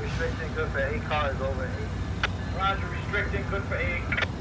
Restricting good for 8 cars over 8. Roger, restricting good for 8.